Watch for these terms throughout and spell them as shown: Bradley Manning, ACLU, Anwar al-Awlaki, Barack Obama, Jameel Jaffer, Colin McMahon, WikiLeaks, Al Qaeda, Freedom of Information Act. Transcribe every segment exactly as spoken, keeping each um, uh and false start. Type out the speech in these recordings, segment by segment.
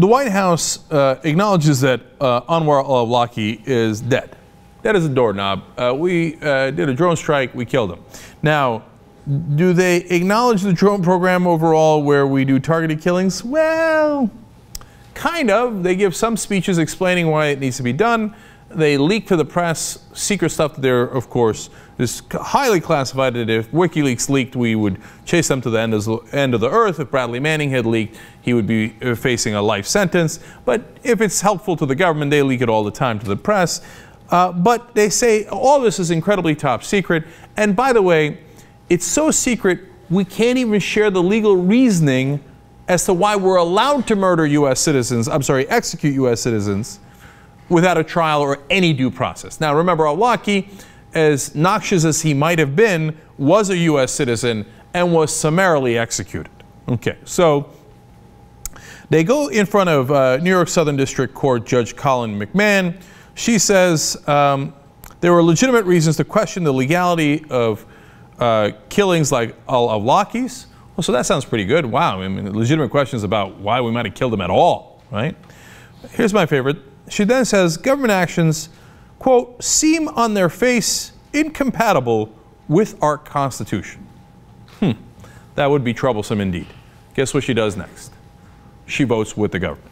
the White House uh, acknowledges that uh, Anwar al-Awlaki is dead. That is a doorknob. Uh, we uh, did a drone strike. We killed him. Now, do they acknowledge the drone program overall where we do targeted killings? Well, kind of. They give some speeches explaining why it needs to be done. They leak to the press secret stuff that they're, of course, is highly classified. That if WikiLeaks leaked, we would chase them to the end of the, end of the earth. If Bradley Manning had leaked, he would be facing a life sentence. But if it's helpful to the government, they leak it all the time to the press. Uh, but they say all this is incredibly top secret. And by the way, it's so secret, we can't even share the legal reasoning as to why we're allowed to murder U S citizens, I'm sorry, execute U S citizens, without a trial or any due process. Now remember, al-Awlaki, as noxious as he might have been, was a U S citizen and was summarily executed. Okay, so they go in front of uh, New York Southern District Court Judge Colin McMahon. She says um, there were legitimate reasons to question the legality of uh, killings like al-Awlaki's. Well, so that sounds pretty good. Wow, I mean, legitimate questions about why we might have killed him at all, right? Here's my favorite. She then says government actions, quote, seem on their face incompatible with our Constitution. Hmm, that would be troublesome indeed. Guess what she does next? She votes with the government.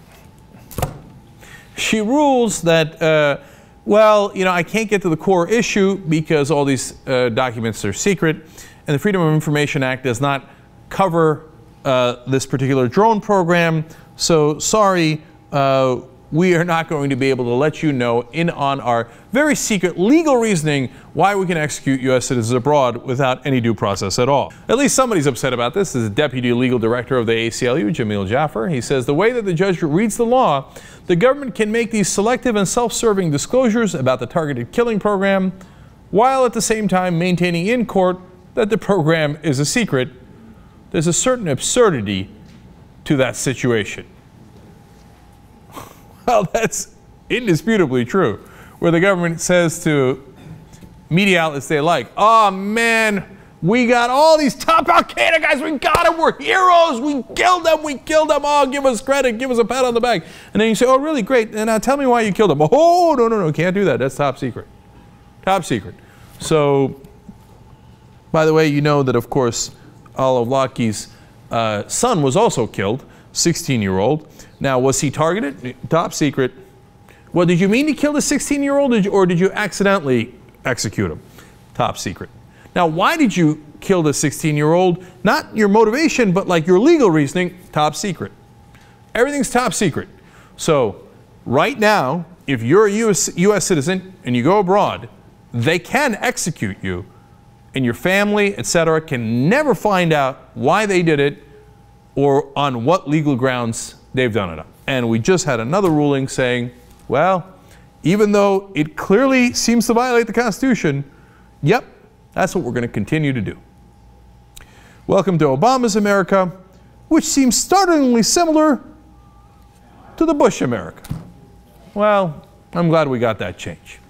She rules that, uh, well, you know, I can't get to the core issue because all these uh, documents are secret, and the Freedom of Information Act does not cover uh, this particular drone program, so sorry, uh, we are not going to be able to let you know in on our very secret legal reasoning why we can execute U S citizens abroad without any due process at all. At least somebody's upset about this. This is the deputy legal director of the A C L U, Jameel Jaffer. He says the way that the judge reads the law, the government can make these selective and self-serving disclosures about the targeted killing program, while at the same time maintaining in court that the program is a secret. There's a certain absurdity to that situation. Well, that's indisputably true, where the government says to media outlets they like, oh man, we got all these top Al Qaeda guys, we got them, we're heroes, we killed them, we killed them, oh, give us credit, give us a pat on the back. And then you say, oh really, great, and now tell me why you killed them. Oh, no, no, no, can't do that, that's top secret. Top secret. So, by the way, you know that, of course, al-Awlaki's uh, son was also killed, sixteen-year-old. Now, was he targeted? Top secret. Well, did you mean to kill the sixteen-year-old, or did you accidentally execute him? Top secret. Now, why did you kill the sixteen-year-old? Not your motivation, but like your legal reasoning. Top secret. Everything's top secret. So, right now, if you're a U S U S citizen and you go abroad, they can execute you, and your family, et cetera, can never find out why they did it or on what legal grounds they've done it up. And we just had another ruling saying, well, even though it clearly seems to violate the Constitution, yep, that's what we're going to continue to do. Welcome to Obama's America, which seems startlingly similar to the Bush America. Well, I'm glad we got that change.